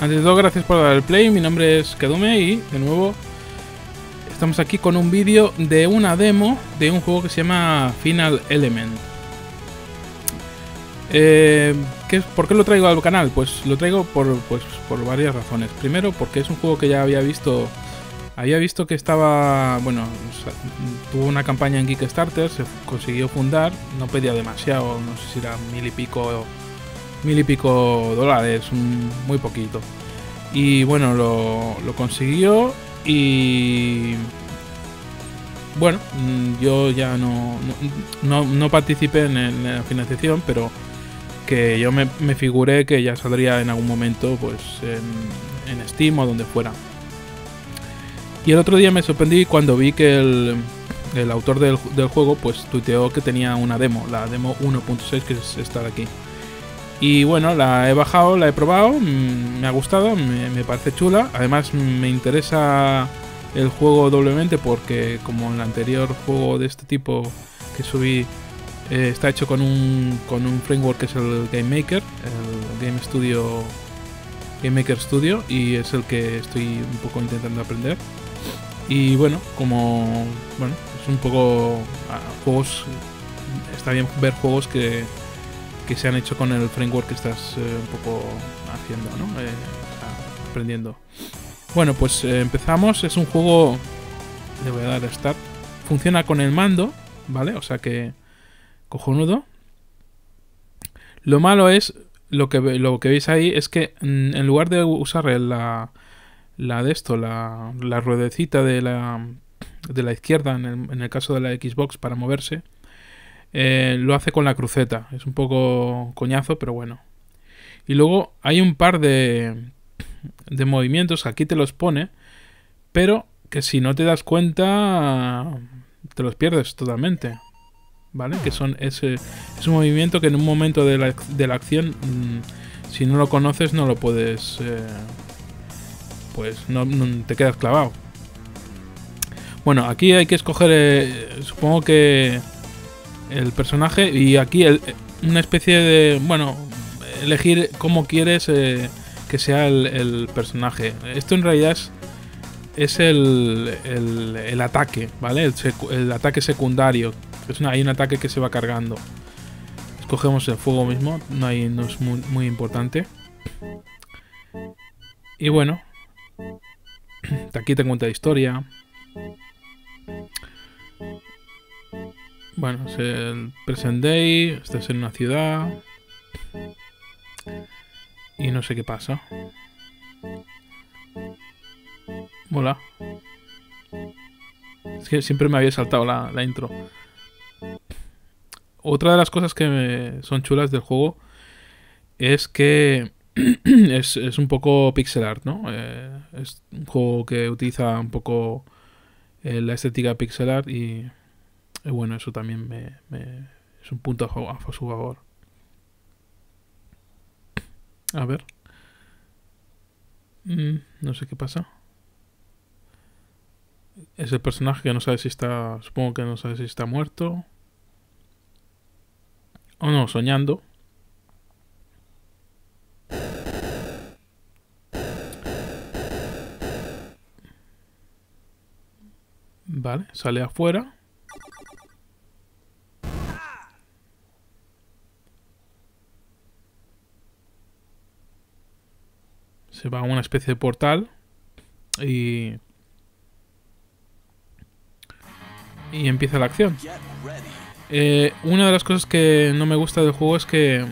Antes de todo, gracias por dar el play. Mi nombre es Kedume y, de nuevo, estamos aquí con un vídeo de una demo de un juego que se llama Final Element. ¿Por qué lo traigo al canal? Pues lo traigo por varias razones. Primero, porque es un juego que ya había visto. Había visto que estaba, bueno, tuvo una campaña en Kickstarter, se consiguió fundar, no pedía demasiado, no sé si era mil y pico dólares, muy poquito. Y bueno, lo consiguió y bueno, yo ya no participé en la financiación, pero que yo me figuré que ya saldría en algún momento, pues en Steam o donde fuera. Y el otro día me sorprendí cuando vi que el autor del juego pues tuiteó que tenía una demo, la demo 1.6, que es esta de aquí. Y bueno, la he bajado, la he probado, me ha gustado, me parece chula. Además me interesa el juego doblemente porque, como el anterior juego de este tipo que subí, está hecho con un framework que es el GameMaker, el GameMaker Studio, y es el que estoy un poco intentando aprender. Y bueno, es un poco juegos. Está bien ver juegos que se han hecho con el framework que estás un poco haciendo, ¿no? Aprendiendo. Bueno, pues empezamos. Es un juego. Le voy a dar a Start. Funciona con el mando, ¿vale? O sea que. Cojonudo. Lo malo es. Lo que veis ahí es que en lugar de usar la ruedecita de la izquierda, en el caso de la Xbox, para moverse, lo hace con la cruceta. Es un poco coñazo, pero bueno. Y luego hay un par de movimientos que aquí te los pone, pero que si no te das cuenta te los pierdes totalmente, ¿vale? Que son es un movimiento que en un momento de la acción, si no lo conoces, no lo puedes... pues no te quedas clavado. Bueno, aquí hay que escoger, supongo que el personaje, y aquí una especie de... bueno, elegir cómo quieres que sea el personaje. Esto en realidad es el ataque, ¿vale? El ataque secundario. Hay un ataque que se va cargando. Escogemos el fuego mismo, no es muy importante. Y bueno... aquí te cuenta historia. Bueno, es el present day. Estás en una ciudad. Y no sé qué pasa. Hola. Es que siempre me había saltado la intro. Otra de las cosas que son chulas del juego es que es un poco pixel art, ¿no? Es un juego que utiliza un poco la estética pixel art y bueno, eso también es un punto a su favor. A ver. No sé qué pasa. Es el personaje que no sabe si está... supongo que no sabe si está muerto. O no, soñando. Vale, sale afuera. Se va a una especie de portal. Y empieza la acción. Una de las cosas que no me gusta del juego es que...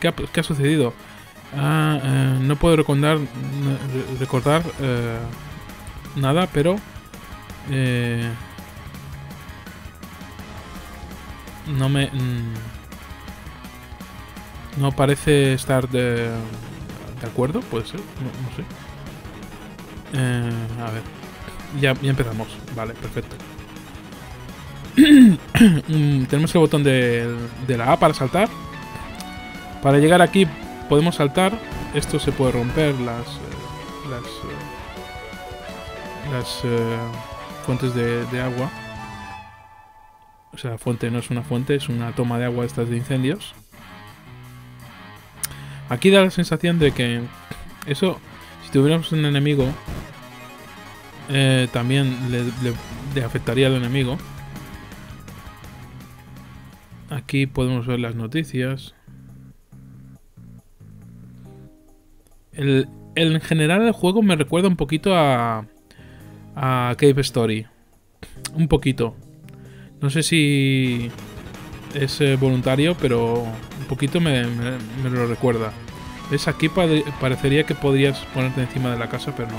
¿qué ha sucedido? No puedo recordar nada, pero... no parece estar de acuerdo, puede ser, no sé. A ver, ya empezamos, vale, perfecto. Tenemos el botón de la A para saltar. Para llegar aquí podemos saltar. Esto se puede romper, las fuentes de agua. O sea, la fuente no es una fuente, es una toma de agua, estas de incendios. Aquí da la sensación de que eso, si tuviéramos un enemigo, también le afectaría al enemigo. Aquí podemos ver las noticias. En general el juego me recuerda un poquito a Cave Story. Un poquito. No sé si es voluntario, pero un poquito me lo recuerda. ¿Ves? Aquí parecería que podrías ponerte encima de la casa, pero no.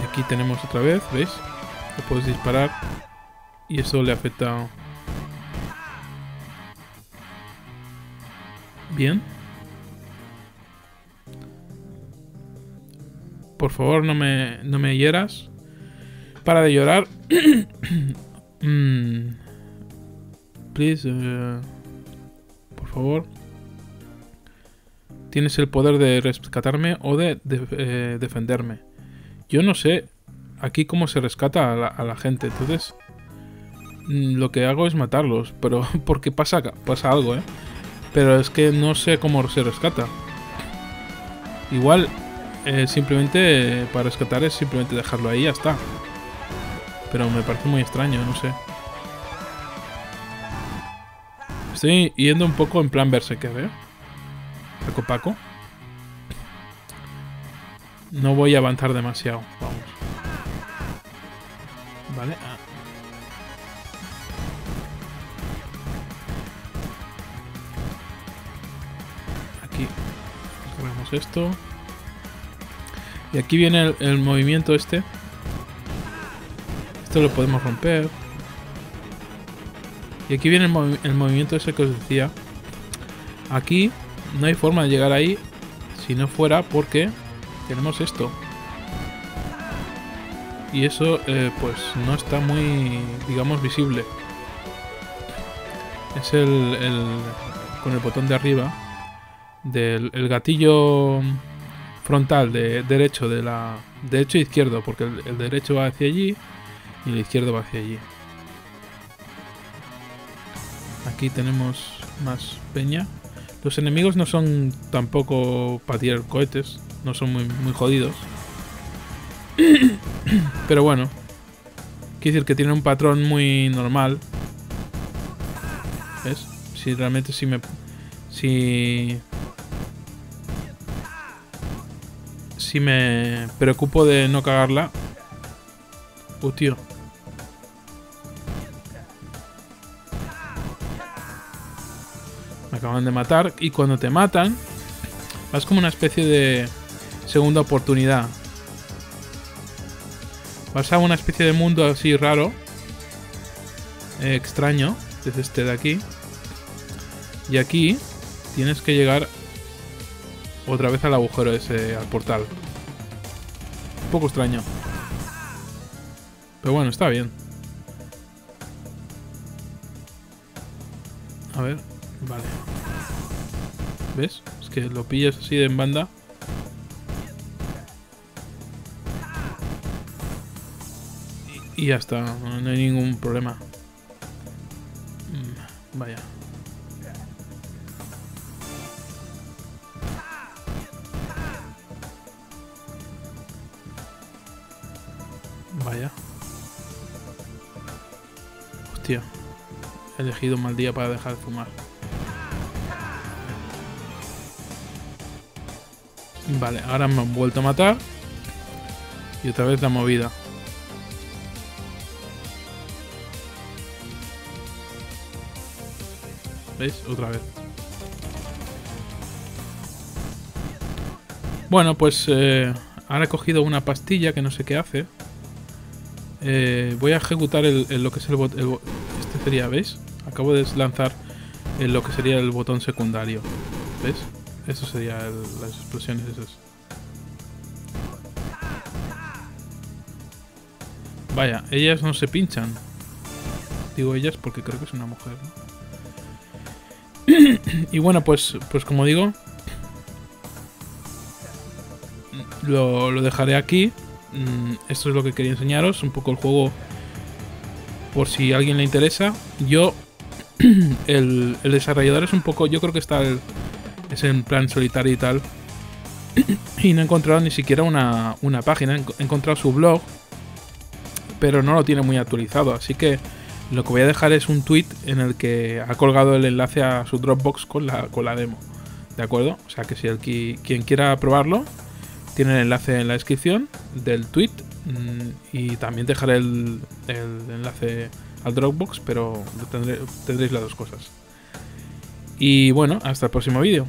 Y aquí tenemos otra vez, ¿veis? Lo puedes disparar y eso le afecta. Bien. Por favor, no me hieras. Para de llorar. Please. Por favor. Tienes el poder de rescatarme o de defenderme. Yo no sé aquí cómo se rescata a la gente. Entonces, lo que hago es matarlos. Pero porque pasa algo, ¿eh? Pero es que no sé cómo se rescata. Igual, simplemente para rescatar es simplemente dejarlo ahí y ya está. Pero me parece muy extraño, no sé. Estoy yendo un poco en plan berserker, ¿eh? Paco Paco. No voy a avanzar demasiado, vamos. Vale. Aquí cerramos esto. Y aquí viene el movimiento este. Esto lo podemos romper. Y aquí viene el movimiento ese que os decía. Aquí no hay forma de llegar ahí si no fuera porque tenemos esto. Y eso pues no está muy, digamos, visible. Es con el botón de arriba del gatillo frontal de derecho derecho e izquierdo, porque el derecho va hacia allí y el izquierdo va hacia allí. Aquí tenemos más peña. Los enemigos no son tampoco para tirar cohetes, no son muy jodidos. Pero bueno, quiere decir que tiene un patrón muy normal. ¿Ves? Si realmente si me preocupo de no cagarla. Tío. Me acaban de matar. Y cuando te matan, vas como una especie de segunda oportunidad. Vas a una especie de mundo así raro. Extraño. Desde este de aquí. Y aquí tienes que llegar otra vez al agujero ese, al portal. Un poco extraño. Pero bueno, está bien. A ver, vale. ¿Ves? Es que lo pillas así de en banda. Y ya está, no hay ningún problema. Vaya. Vaya. Hostia. He elegido un mal día para dejar de fumar. Vale, ahora me han vuelto a matar. Y otra vez la movida. ¿Veis? Otra vez. Bueno, pues ahora he cogido una pastilla que no sé qué hace. Voy a ejecutar lo que es el botón. Este sería, ¿veis? Acabo de lanzar lo que sería el botón secundario. ¿Veis? Eso sería las explosiones esas. Vaya, ellas no se pinchan. Digo ellas porque creo que es una mujer, ¿no? Y bueno, pues como digo, lo dejaré aquí. Esto es lo que quería enseñaros, un poco el juego por si a alguien le interesa. Yo el desarrollador es un poco, yo creo que es en plan solitario y tal, y no he encontrado ni siquiera una página. He encontrado su blog, pero no lo tiene muy actualizado, así que lo que voy a dejar es un tweet en el que ha colgado el enlace a su Dropbox con la demo, ¿de acuerdo? O sea que si quien quiera probarlo, tiene el enlace en la descripción del tweet, y también dejaré el enlace al Dropbox, pero tendréis las dos cosas. Y bueno, hasta el próximo vídeo.